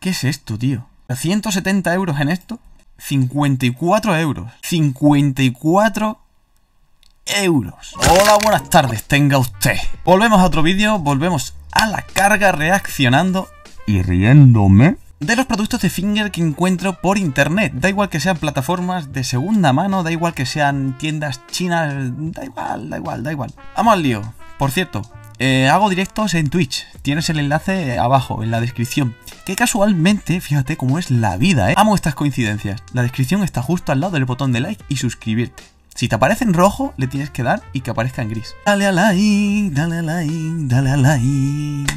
¿Qué es esto, tío? 170 euros en esto. 54 euros. 54 euros. Hola, buenas tardes, tenga usted. Volvemos a otro vídeo, volvemos a la carga reaccionando y riéndome de los productos de Finger que encuentro por internet. Da igual que sean plataformas de segunda mano, da igual que sean tiendas chinas, da igual, da igual, da igual. Vamos al lío. Por cierto, hago directos en Twitch. Tienes el enlace abajo, en la descripción. Que casualmente, fíjate cómo es la vida, ¿eh? Amo estas coincidencias. La descripción está justo al lado del botón de like y suscribirte. Si te aparece en rojo, le tienes que dar y que aparezca en gris. Dale a like, dale a like, dale a like.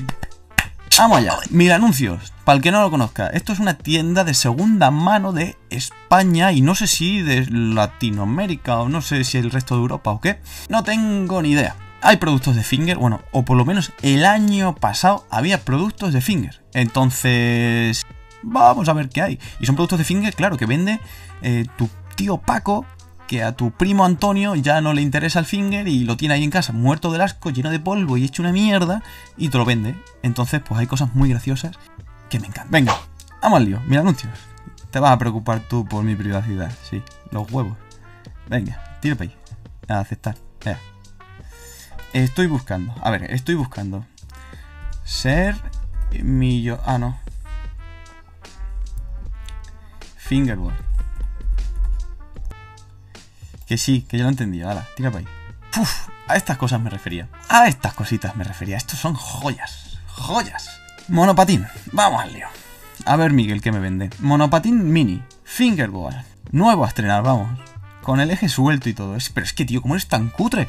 Vamos allá, Mil Anuncios, para el que no lo conozca, esto es una tienda de segunda mano de España y no sé si de Latinoamérica o no sé si el resto de Europa o qué, no tengo ni idea. Hay productos de Finger, bueno, o por lo menos el año pasado había productos de Finger, entonces vamos a ver qué hay. Y son productos de Finger, claro, que vende tu tío Paco, que a tu primo Antonio ya no le interesa el Finger y lo tiene ahí en casa, muerto del asco, lleno de polvo y hecho una mierda, y te lo vende. Entonces, pues hay cosas muy graciosas que me encantan. Venga, vamos al lío, Mil Anuncios. Te vas a preocupar tú por mi privacidad, sí, los huevos. Venga, tira para ahí, a aceptar. Estoy buscando, a ver, estoy buscando ser millo... Ah, no. Fingerboard. Que sí, que yo lo entendía, ahora, tira para ahí. Uf, a estas cosas me refería. A estas cositas me refería. Estos son joyas, joyas. Monopatín, vamos al lío. A ver, Miguel, ¿qué me vende? Monopatín mini, Fingerboard. Nuevo a estrenar, vamos. Con el eje suelto y todo. Pero es que, tío, ¿cómo eres tan cutre?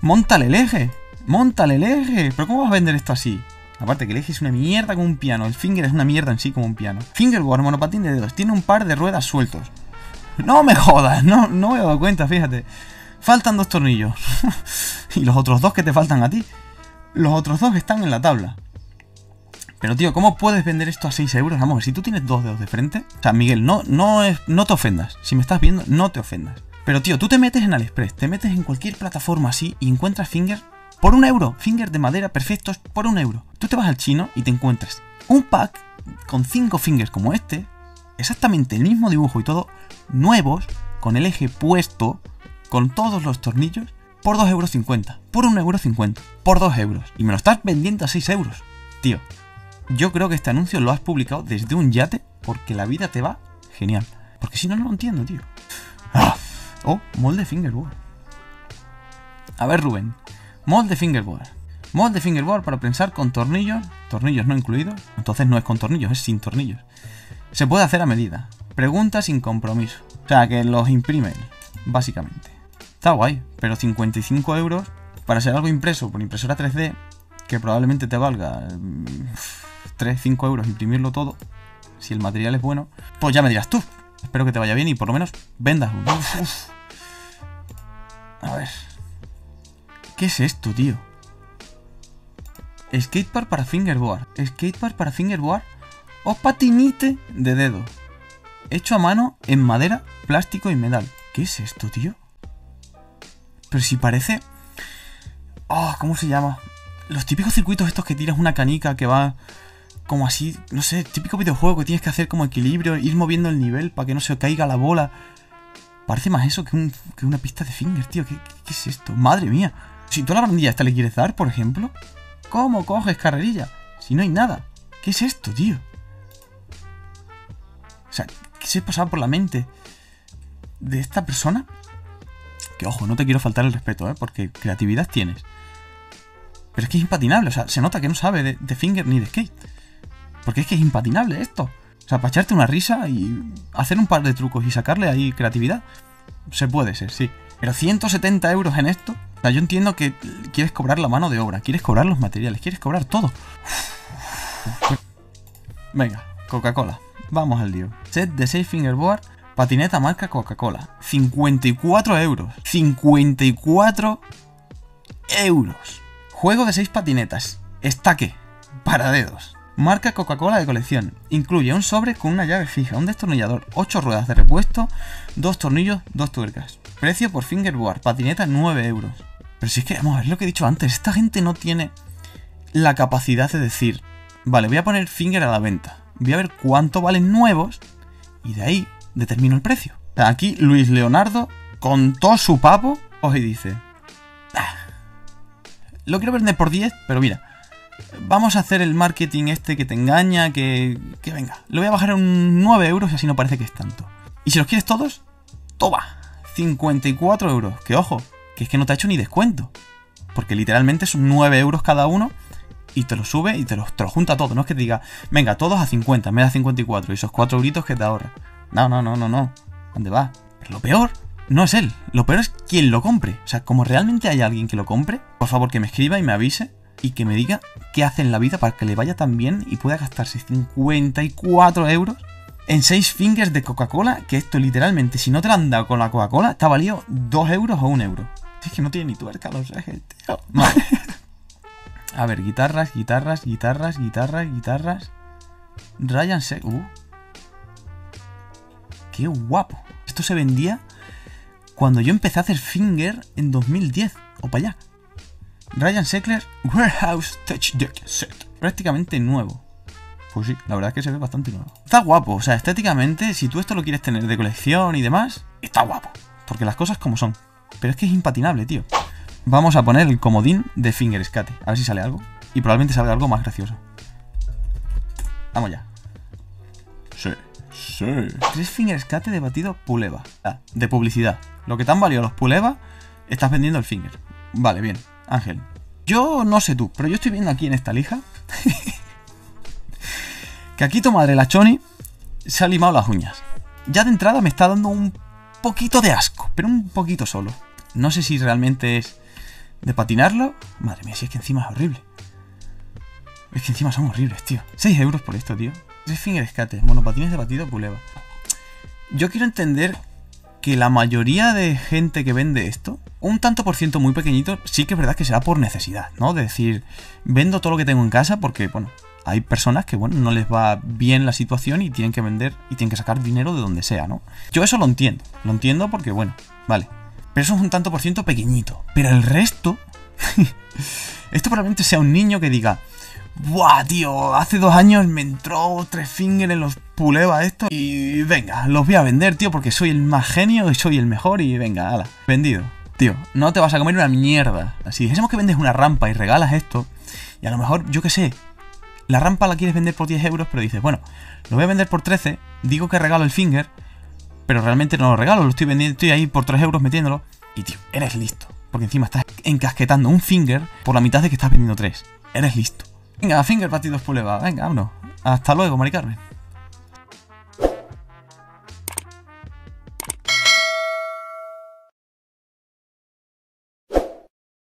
Móntale el eje, móntale el eje. ¿Pero cómo vas a vender esto así? Aparte que el eje es una mierda como un piano. El Finger es una mierda en sí como un piano. Fingerboard, monopatín de dedos. Tiene un par de ruedas sueltos. No me jodas, no me he dado cuenta, fíjate. Faltan dos tornillos. Y los otros dos que te faltan a ti, los otros dos están en la tabla. Pero tío, ¿cómo puedes vender esto a 6 euros? Vamos, si tú tienes dos dedos de frente. O sea, Miguel, no te ofendas. Si me estás viendo, no te ofendas. Pero tío, tú te metes en Aliexpress, te metes en cualquier plataforma así y encuentras Finger por 1 euro. Finger de madera perfectos por 1 euro. Tú te vas al chino y te encuentras un pack con 5 Fingers como este, exactamente el mismo dibujo y todo, nuevos, con el eje puesto, con todos los tornillos, por 2,50 euros, por 1,50 euros, por 2 euros. Y me lo estás vendiendo a 6 euros. Tío, yo creo que este anuncio lo has publicado desde un yate porque la vida te va genial. Porque si no, no lo entiendo, tío. Oh, molde Fingerboard. A ver, Rubén. Molde Fingerboard. Molde Fingerboard para prensar con tornillos, tornillos no incluidos. Entonces no es con tornillos, es sin tornillos. Se puede hacer a medida. Pregunta sin compromiso. O sea, que los imprimen, básicamente. Está guay, pero 55 euros para ser algo impreso por impresora 3D, que probablemente te valga 3-5 euros imprimirlo todo, si el material es bueno, pues ya me dirás tú. Espero que te vaya bien y por lo menos vendas uno. A ver. ¿Qué es esto, tío? Skatepark para Fingerboard. Skatepark para Fingerboard. O patinite de dedo. Hecho a mano en madera, plástico y metal. ¿Qué es esto, tío? Pero si parece... Oh, ¿cómo se llama? Los típicos circuitos estos que tiras una canica que va... Como así, no sé, típico videojuego que tienes que hacer como equilibrio, ir moviendo el nivel para que no se caiga la bola. Parece más eso que una pista de Finger, tío. ¿Qué es esto? Madre mía. Si tú a la bandilla esta le quieres dar, por ejemplo, ¿cómo coges carrerilla? Si no hay nada. ¿Qué es esto, tío? O sea, ¿qué se pasaba por la mente de esta persona? Que ojo, no te quiero faltar el respeto, ¿eh? Porque creatividad tienes. Pero es que es impatinable, o sea, se nota que no sabe de Finger ni de skate. Porque es que es impatinable esto. O sea, para echarte una risa y hacer un par de trucos y sacarle ahí creatividad, se puede ser, sí. Pero 170 euros en esto. O sea, yo entiendo que quieres cobrar la mano de obra, quieres cobrar los materiales, quieres cobrar todo. Venga, Coca-Cola. Vamos al lío. Set de 6 Fingerboard, patineta marca Coca-Cola. 54 euros. 54 euros. Juego de 6 patinetas. Estaque. Para dedos. Marca Coca-Cola de colección. Incluye un sobre con una llave fija, un destornillador, 8 ruedas de repuesto, 2 tornillos, 2 tuercas. Precio por Fingerboard. Patineta 9 euros. Pero si es que, vamos a ver lo que he dicho antes. Esta gente no tiene la capacidad de decir, vale, voy a poner Finger a la venta. voy a ver cuánto valen nuevos y de ahí determino el precio. Aquí Luis Leonardo, con todo su papo, os dice: lo quiero vender por 10, pero mira, vamos a hacer el marketing este que te engaña, que venga, lo voy a bajar a un 9 euros, y así no parece que es tanto. Y si los quieres todos, toma, 54 euros, que ojo, que es que no te ha hecho ni descuento, porque literalmente son 9 euros cada uno y te los sube y te los junta todo. No es que te diga, venga, todos a 50, me da 54 y esos 4 euritos que te ahorra. No. ¿Dónde va? Pero lo peor no es él, lo peor es quien lo compre. O sea, como realmente hay alguien que lo compre, por favor que me escriba y me avise y que me diga qué hace en la vida para que le vaya tan bien y pueda gastarse 54 euros en 6 fingers de Coca-Cola, que esto literalmente, si no te lo han dado con la Coca-Cola, te ha valido 2 euros o 1 euro. Es que no tiene ni tuerca, lo sé, tío. Vale. A ver, guitarras. Ryan Seckler. ¡Qué guapo! Esto se vendía cuando yo empecé a hacer finger en 2010, o para allá. Ryan Seckler, Warehouse Touch Deck Set. Prácticamente nuevo. Pues sí, la verdad es que se ve bastante nuevo. Está guapo, o sea, estéticamente, si tú esto lo quieres tener de colección y demás, está guapo. Porque las cosas como son. Pero es que es impatinable, tío. Vamos a poner el comodín de fingerescate. A ver si sale algo. Y probablemente salga algo más gracioso. Vamos ya. Sí. 3 fingerescate de batido Puleva. Ah, de publicidad. Lo que te han valido los Puleva, estás vendiendo el finger. Vale, bien. Ángel, yo no sé tú, pero yo estoy viendo aquí en esta lija que aquí tu madre, la Choni, se ha limado las uñas. Ya de entrada me está dando un poquito de asco, pero un poquito solo. No sé si realmente es de patinarlo. Madre mía, si es que encima es horrible. Es que encima son horribles, tío. 6 euros por esto, tío. 3 fingerescates, monopatines de batido Puleva. Yo quiero entender que la mayoría de gente que vende esto, un tanto por ciento muy pequeñito, sí que es verdad que será por necesidad, ¿no? De decir, vendo todo lo que tengo en casa porque, bueno, hay personas que, bueno, no les va bien la situación y tienen que vender y tienen que sacar dinero de donde sea, ¿no? Yo eso lo entiendo porque, bueno, vale. Pero eso es un tanto por ciento pequeñito. Pero el resto... esto probablemente sea un niño que diga, ¡buah, tío! Hace 2 años me entró 3 fingers en los Puleva esto y venga, los voy a vender, tío, porque soy el más genio y soy el mejor y venga, ala, vendido. Tío, no te vas a comer una mierda. Si dijésemos que vendes una rampa y regalas esto, y a lo mejor, yo qué sé, la rampa la quieres vender por 10 euros, pero dices, bueno, lo voy a vender por 13, digo que regalo el finger, pero realmente no lo regalo, lo estoy vendiendo, estoy ahí por 3 euros metiéndolo, y tío, eres listo, porque encima estás encasquetando un finger por la mitad de que estás vendiendo 3. Eres listo. Venga, finger batidos Puleva, venga, vámonos. Hasta luego, Mari Carmen.